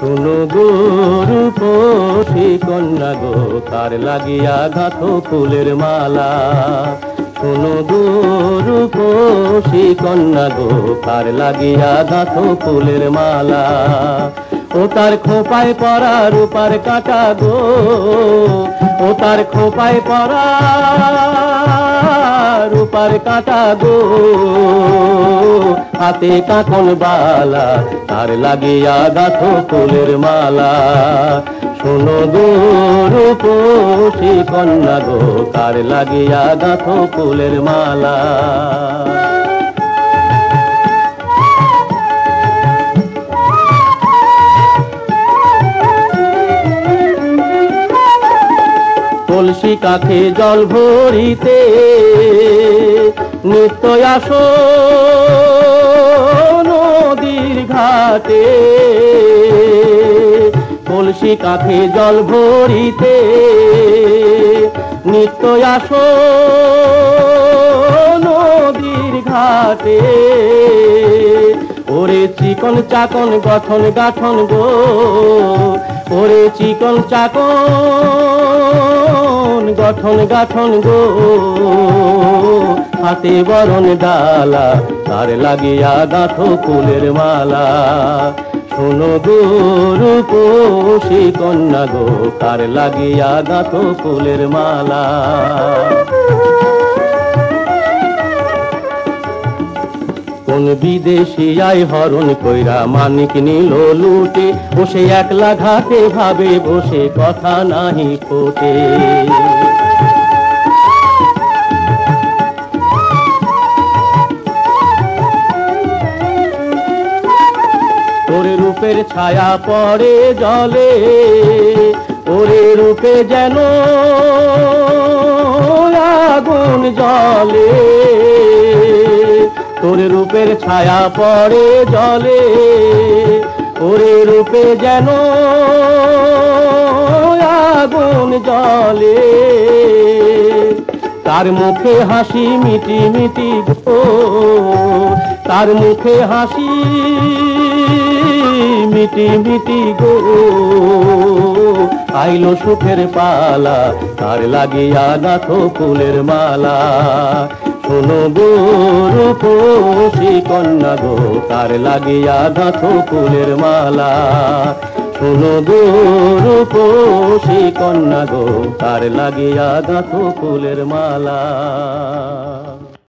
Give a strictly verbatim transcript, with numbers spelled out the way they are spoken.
শোনো গো রূপসী কন্যা গো তার লাগিয়া গাঁথো ফুলের মালা। শোনো গো রূপসী কন্যা গো তার লাগিয়া গাঁথো ফুলের মালা। ও তার খোপায় পরা রূপার কাঁটা গো, ও তার খোপায় পরা রূপার কাঁটা গো, হাতে কাঁকন বালা তার লাগিয়া গাঁথো ফুলের মালা। শোনো গো রূপসী কন্যা গো তার লাগিয়া গাঁথো ফুলের মালা। কলসি কাঁখে জল ভরিতে নিত্য আসো নদীর ঘাটে, কলসি কাঁখে জল ভরিতে নিত্য আসো নদীর ঘাটে। ওরে চিকন চাকন গঠন গাঠন গো, ওরে চিকন চাকন গঠন গাঠন গো, হাতে বরণ ডালা তার লাগিয়া গাঁথো ফুলের মালা। শোনো গো রূপসী কন্যা গো তার লাগিয়া গাঁথো ফুলের মালা। কোন বিদেশিয়ায় হরণ কইরা মানিক নিল লুটে, বসে একলা ঘাটে ভাবে বসে কথা নাহি ফোটে। ওরে রূপের ছায়া পড়ে জলে, ওরে রূপে যেন আগুন জ্বলে। তোর রূপের ছায়া পড়ে জলে, ওরে রূপে যেন আগুন জ্বলে। তার মুখে হাসি মিটি মিটি গো, তার মুখে হাসি মিটি মিটি গো, আইলো সুখের পালা তার লাগিয়া গাঁথো ফুলের মালা। শোনো গো রূপসী কন্যা গো তার লাগিয়া গাঁথো ফুলের মালা। শোনো গো রূপসী কন্যা গো তার লাগিয়া গাঁথো ফুলের মালা।